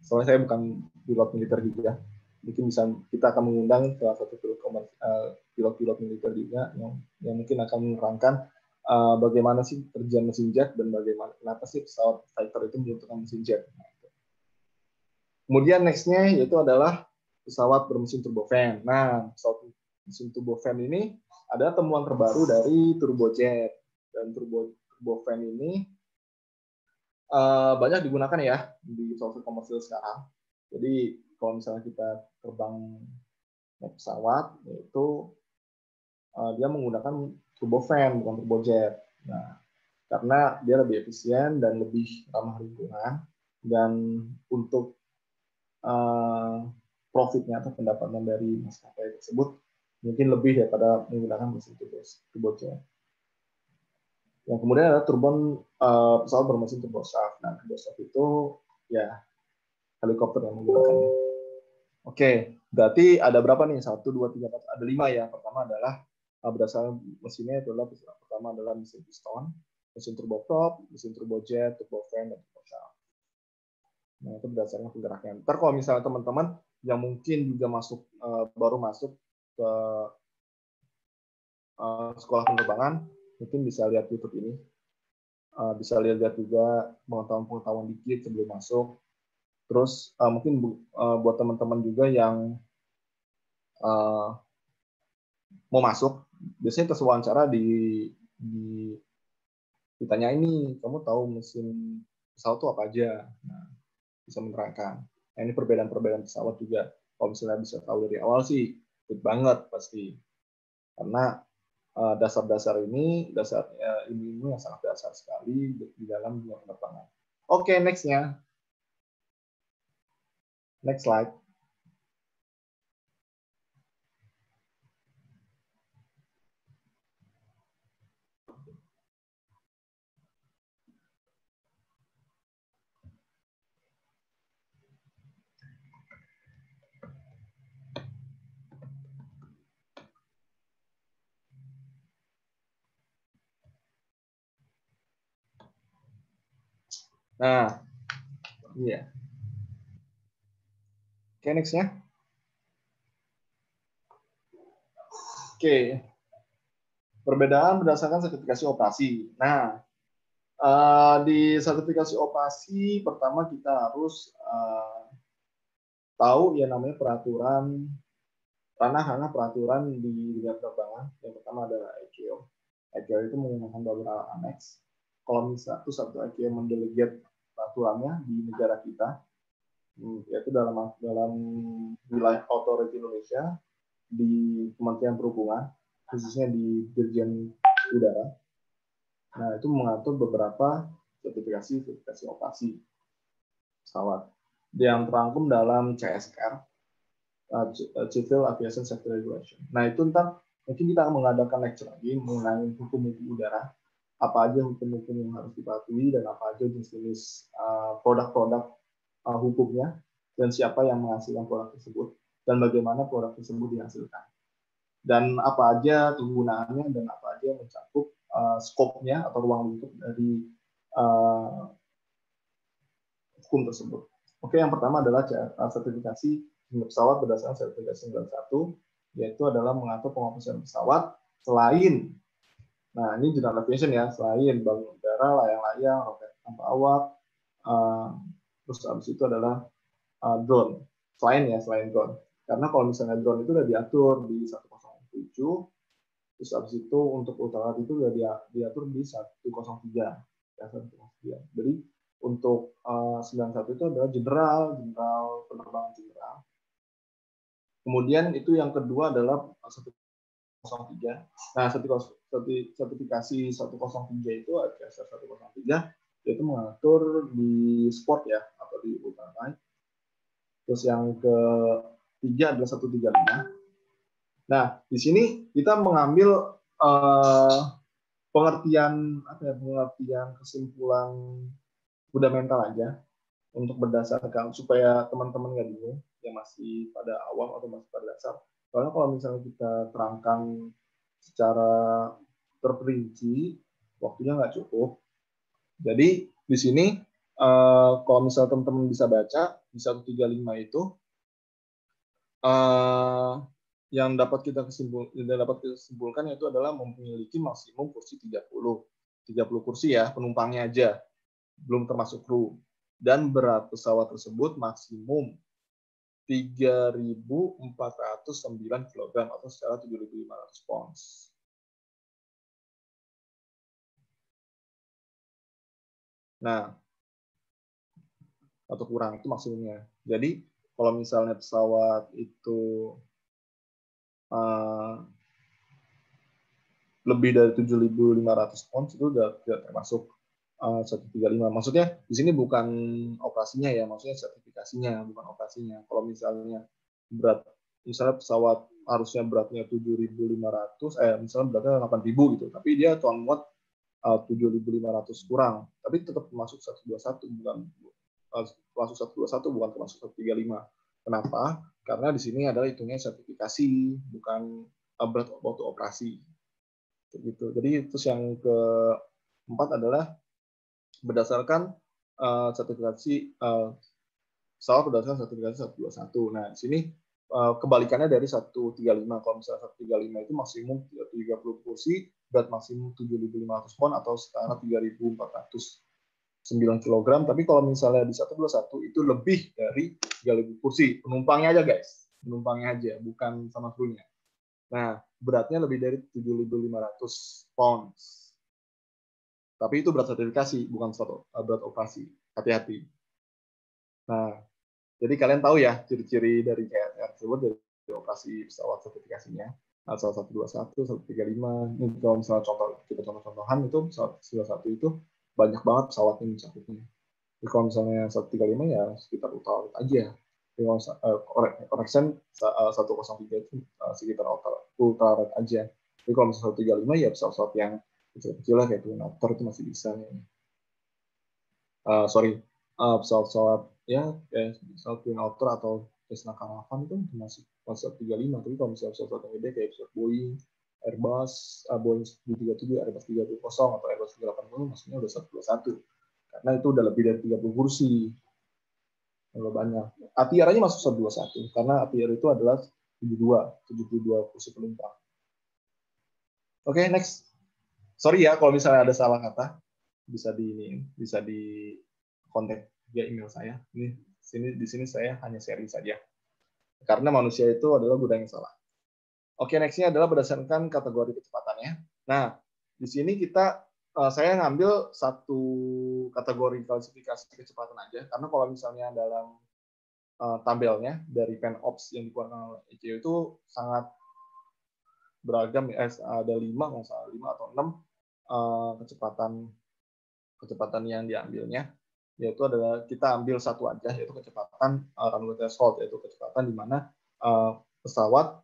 Soalnya saya bukan pilot militer juga. Mungkin bisa kita akan mengundang salah satu pilot-pilot militer juga yang mungkin akan menerangkan bagaimana sih kerjaan mesin jet dan bagaimana kenapa sih pesawat fighter itu membutuhkan mesin jet. Kemudian next-nya yaitu adalah pesawat bermesin turbofan. Nah, pesawat mesin turbofan ini ada temuan terbaru dari turbojet. Dan turbofan ini banyak digunakan ya di pesawat komersil sekarang. Jadi kalau misalnya kita terbang naik pesawat, yaitu dia menggunakan turbofan, bukan turbojet. Nah, karena dia lebih efisien dan lebih ramah lingkungan. Dan untuk profitnya atau pendapatan dari maskapai tersebut mungkin lebih daripada menggunakan mesin turbojet. Yang kemudian adalah turbon pesawat bermesin turbosaf. Nah, turbosaf itu ya helikopter yang menggunakannya. Oke, berarti ada berapa nih? 1, 2, 3, 4, ada 5 ya. Pertama adalah berdasarkan mesinnya itulah pertama adalah mesin piston, mesin turboprop, mesin turbojet, turbofan, dan turbosaf. Nah, itu berdasarkan penggeraknya. Ntar kalau misalnya teman-teman yang mungkin juga masuk baru masuk ke sekolah penerbangan, mungkin bisa lihat YouTube ini, bisa lihat juga pengetahuan-pengetahuan dikit sebelum masuk. Terus mungkin buat teman-teman juga yang mau masuk, biasanya tes wawancara ditanya ini, kamu tahu mesin pesawat itu apa aja? Nah, bisa menerangkan. Nah, ini perbedaan-perbedaan pesawat juga. Kalau misalnya bisa tahu dari awal sih, good banget pasti. Karena dasar-dasar ini, ilmu yang sangat dasar sekali di dalam dunia penerbangan. Oke, next-nya. Next slide. Nah, iya. Oke, next-nya. Oke. Perbedaan berdasarkan sertifikasi operasi. Nah, di sertifikasi operasi, pertama kita harus tahu yang namanya peraturan, ranah-ranah peraturan di dunia penerbangan. Yang pertama adalah ICAO. ICAO itu menggunakan beberapa aneks. Kalau misalnya satu ICAO mendelegat peraturannya di negara kita, yaitu dalam wilayah authority Indonesia di Kementerian Perhubungan, khususnya di Dirjen Udara. Nah, itu mengatur beberapa sertifikasi operasi pesawat yang terangkum dalam CSR, Civil Aviation Safety Regulation. Nah, itu ntar mungkin kita akan mengadakan lecture lagi mengenai hukum-hukum udara, apa aja hukum-hukum yang harus dipatuhi dan apa aja jenis-jenis produk-produk hukumnya, dan siapa yang menghasilkan produk tersebut dan bagaimana produk tersebut dihasilkan. dan apa aja kegunaannya dan apa aja mencakup skopnya atau ruang lingkup dari hukum tersebut. Oke, yang pertama adalah sertifikasi pesawat berdasarkan sertifikasi 91, yaitu adalah mengatur pengoperasian pesawat selain, nah ini general aviation ya, selain bangunan udara, layang-layang, roket tanpa awak, terus habis itu adalah drone, selain drone. Karena kalau misalnya drone itu sudah diatur di 107, terus habis itu untuk ultralight itu sudah diatur di 103. Ya, 103. Jadi untuk 91 itu adalah general penerbangan general. Kemudian itu yang kedua adalah 103. Nah, sertifikasi 103 itu CSR 103 yaitu mengatur di sport ya atau di ultralight. Terus yang ketiga adalah 135. Nah, di sini kita mengambil pengertian kesimpulan fundamental aja untuk berdasarkan supaya teman-teman nggak bingung yang masih pada awam atau masih pada dasar. Soalnya kalau misalnya kita terangkan secara terperinci, waktunya nggak cukup. Jadi di sini kalau misalnya teman-teman bisa baca di 135 itu yang dapat kita simpulkan yaitu adalah memiliki maksimum kursi 30 kursi ya penumpangnya aja, belum termasuk kru, dan berat pesawat tersebut maksimum 3.409 kg atau secara 7.500 pounds. Nah, atau kurang itu maksimumnya. Jadi kalau misalnya pesawat itu lebih dari 7.500 pounds itu sudah tidak termasuk 135. Maksudnya di sini bukan operasinya ya, maksudnya sertifikasinya, bukan operasinya. Kalau misalnya berat, misalnya pesawat harusnya beratnya 7.500, misalnya beratnya 8.000 gitu, tapi dia ton muat 7.500 kurang, tapi tetap termasuk 121, bukan termasuk 121, bukan termasuk 135. Kenapa? Karena di sini adalah hitungnya sertifikasi, bukan berat waktu operasi. Gitu. Jadi terus yang keempat adalah berdasarkan sertifikasi pesawat berdasarkan sertifikasi 121. Nah, di sini kebalikannya dari 135. Kalau misalnya 135 itu maksimum 30 kursi, berat maksimum 7.500 pound atau setara 3.409 kg, tapi kalau misalnya di 121 itu lebih dari 3.000 kursi penumpangnya aja guys, penumpangnya aja, bukan sama krunya. Nah, beratnya lebih dari 7.500 pounds. Tapi itu berat sertifikasi, bukan berat operasi. Hati-hati. Nah, jadi kalian tahu ya ciri-ciri dari CSR tersebut, dari operasi pesawat sertifikasinya. Nah, 121, 135. Ini kalau misalnya contoh-contohan itu 121 itu banyak banget pesawat ini mencakupnya. Jadi kalau misalnya 135 ya sekitar utara aja. Correction 103 itu sekitar utara aja. Jadi kalau misalnya 135 ya pesawat yang kecil-kecil kayak Tunator itu masih bisa. Pesawat-pesawat ya kayak Tunator atau Cessna Caravan itu masih 135. Tapi kalau misalnya pesawat yang gede kayak pesawat Boeing, Airbus, Boeing 737, Airbus 320 atau Airbus 380 maksudnya udah 121. Karena itu udah lebih dari 30 kursi. Kalau banyak. ATR aja masuk 121 karena ATR itu adalah 72 kursi penumpang. Oke, next. Sorry ya kalau misalnya ada salah kata, bisa di kontak via email saya. Di sini saya hanya sharing saja. Karena manusia itu adalah gudang yang salah. Oke, nextnya adalah berdasarkan kategori kecepatannya. Nah, di sini saya ngambil satu kategori klasifikasi kecepatan aja, karena kalau misalnya dalam tabelnya dari PANS-OPS yang dikeluarkan oleh ICAO itu sangat beragam, ada 5 atau 6 kecepatan yang diambilnya, yaitu adalah kita ambil satu aja, yaitu kecepatan runway threshold, yaitu kecepatan di mana pesawat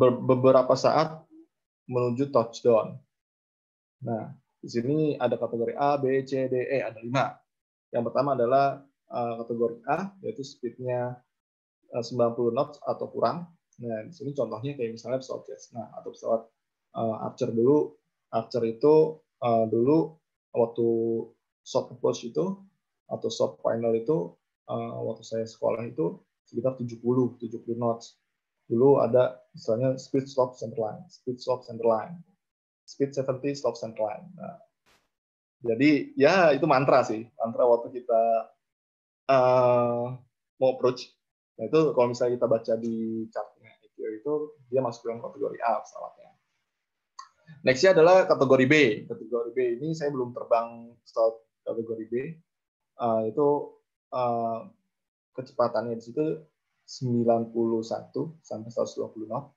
beberapa saat menuju touchdown. Nah, di sini ada kategori A, B, C, D, E, ada 5. Yang pertama adalah kategori A, yaitu speednya 90 knots atau kurang. Nah, di sini contohnya kayak misalnya pesawat Cessna atau pesawat Archer dulu. Archer itu dulu waktu soft approach itu atau soft final itu waktu saya sekolah itu sekitar 70 knots. Dulu ada misalnya speed 70 stop centerline. Nah, jadi ya itu mantra sih, mantra waktu kita mau approach. Nah, itu kalau misalnya kita baca di chartnya itu dia masuk dalam kategori A pesawatnya. Nextnya adalah kategori B. Kategori B ini saya belum terbang pesawat kategori B. Kecepatannya di situ 91 sampai 120 knot.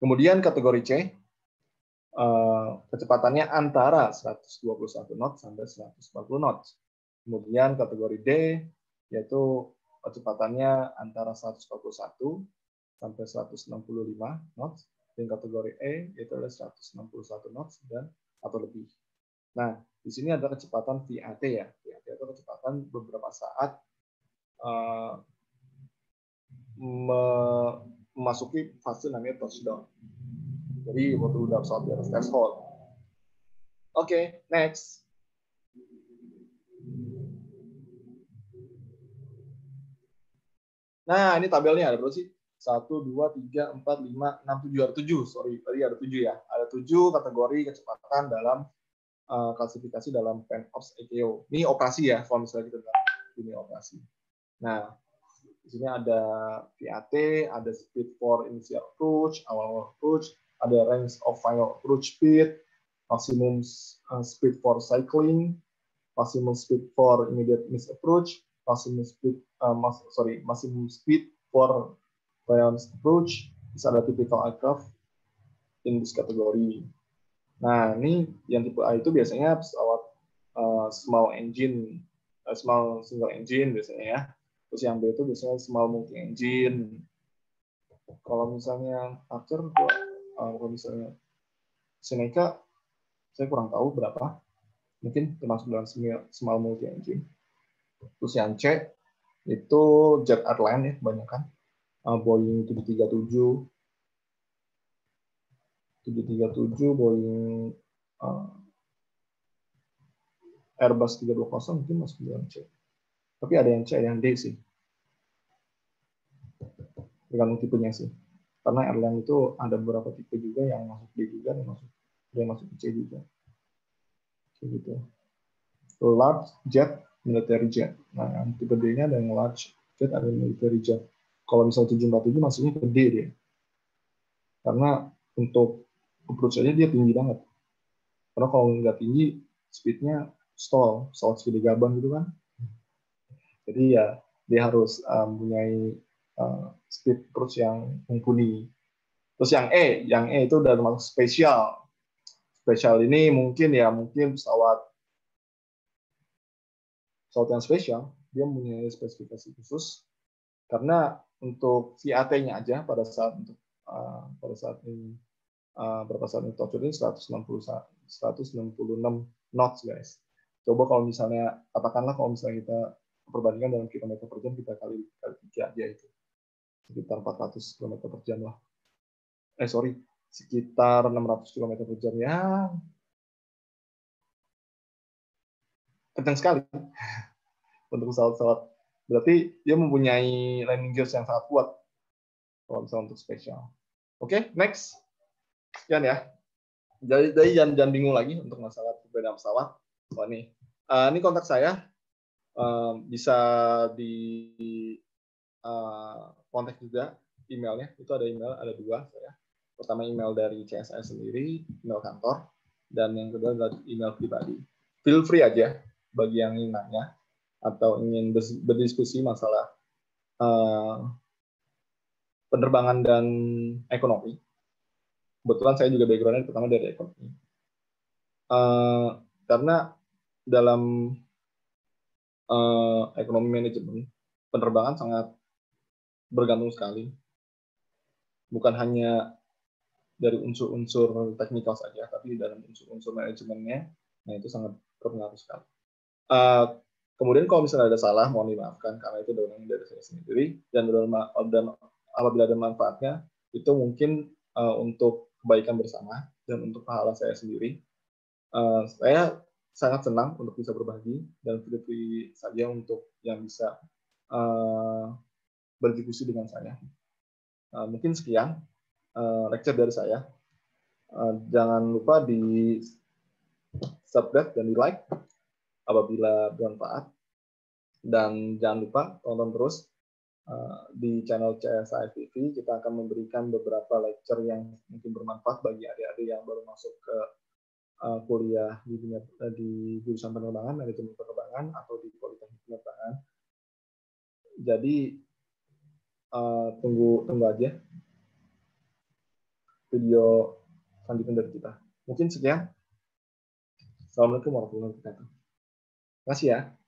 Kemudian kategori C, kecepatannya antara 121 knot sampai 140 knot. Kemudian kategori D, yaitu kecepatannya antara 141 sampai 165 knot. Dan kategori E, yaitu ada 161 knot dan atau lebih. Nah, di sini ada kecepatan VAT ya. VAT itu kecepatan beberapa saat memasuki fase namanya touchdown. Jadi waktu udah pesawat di atas threshold. Oke, next. Nah, ini tabelnya ada berapa sih? 1, 2, 3, 4, 5, 6, 7, ada 7. Sorry, tadi ada 7 ya. Ada 7 kategori kecepatan dalam klasifikasi dalam PANS-OPS ICAO. Ini operasi ya, kalau misalnya kita dalam dunia operasi. Nah, di sini ada VAT, ada speed for initial approach, awal approach, ada range of final approach speed, maximum speed for cycling, maximum speed for immediate miss approach, maximum speed for variance approach. Bisa ada typical aircraft in this kategori. Nah, ini yang tipe A itu biasanya pesawat small single engine biasanya ya. Terus yang B itu biasanya small multi engine. Kalau misalnya Archer, kalau misalnya Seneca, saya kurang tahu berapa. Mungkin termasuk dalam small multi engine. Terus yang C itu jet airline ya kebanyakan. Boeing 737, Boeing Airbus 320 mungkin masuk dalam C. Tapi ada yang C, ada yang D sih. Tergantung tipenya sih. Karena airline itu ada beberapa tipe juga yang masuk D juga, yang masuk C juga. Kayak gitu. Large jet, military jet. Nah, yang tipe D-nya ada yang large jet, ada yang military jet. Kalau misalnya 747 masuknya ke D dia. Karena untuk approach aja dia tinggi banget. Karena kalau nggak tinggi, speednya stall, pesawat speed gaban gitu kan. Jadi ya dia harus mempunyai speed approach yang mumpuni. Terus yang E itu udah termasuk spesial. Spesial ini mungkin pesawat yang spesial, dia mempunyai spesifikasi khusus. Karena untuk VAT-nya aja pada saat ini torturing 166 knots guys. Coba kalau misalnya katakanlah kalau misalnya kita perbandingan dalam kilometer per jam kita kali 3 aja itu sekitar 400 km per jam lah. Sekitar 600 km per jam ya. Kencang sekali untuk pesawat-pesawat. Berarti dia mempunyai landing gears yang sangat kuat kalau misalnya untuk spesial. Oke, next. Sekian ya. Jadi jangan bingung lagi untuk masalah perbedaan pesawat. Oh, ini kontak saya. Bisa di kontak juga emailnya. Itu ada email, ada dua. Ya. Pertama email dari CSR sendiri, email kantor. Dan yang kedua adalah email pribadi. Feel free aja bagi yang ingin nanya atau ingin berdiskusi masalah penerbangan dan ekonomi. Kebetulan saya juga background-nya pertama dari ekonomi. Karena dalam ekonomi manajemen, penerbangan sangat bergantung sekali. Bukan hanya dari unsur-unsur teknikal saja, tapi dalam unsur-unsur manajemennya, nah itu sangat berpengaruh sekali. Kemudian kalau misalnya ada salah, mohon dimaafkan karena itu dorongan dari saya sendiri, dan apabila ada manfaatnya, itu mungkin untuk kebaikan bersama dan untuk pahala saya sendiri. Saya sangat senang untuk bisa berbagi dan feel-free saja untuk yang bisa berdiskusi dengan saya. Mungkin sekian lecture dari saya. Jangan lupa di subscribe dan di like apabila bermanfaat, dan jangan lupa tonton terus di channel CSR TV. Kita akan memberikan beberapa lecture yang mungkin bermanfaat bagi adik-adik yang baru masuk ke kuliah di jurusan penerbangan, manajemen penerbangan, atau di Politeknik Penerbangan. Jadi tunggu aja video selanjutnya dari kita. Mungkin sekian. Assalamualaikum warahmatullahi wabarakatuh. Terima kasih ya.